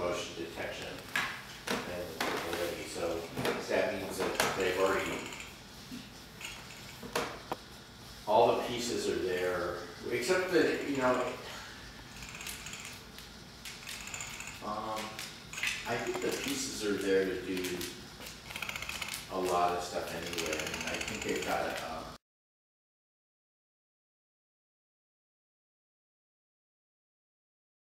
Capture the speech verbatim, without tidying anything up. motion detection and already. So that means that they've already, all the pieces are there, except that, you know, um, I think the pieces are there to do a lot of stuff anyway. I mean, I think they've got a